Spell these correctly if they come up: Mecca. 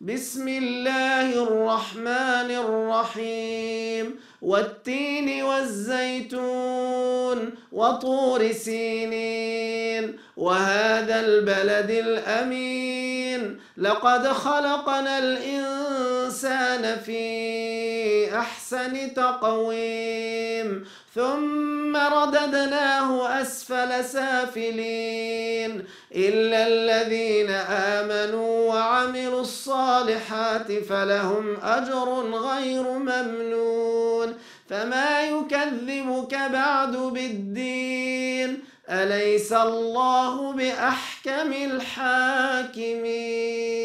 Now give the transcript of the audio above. بسم الله الرحمن الرحيم والتين والزيتون وطور سينين وهذا البلد الأمين لقد خلقنا الإنسان في أحسن تقويم ثم رددناه أسفل سافلين إلا الذين آمنوا وعملوا الصالحات فلهم أجر غير ممنون فما يكذبك بعد بالدين أليس الله بأحكم الحاكمين.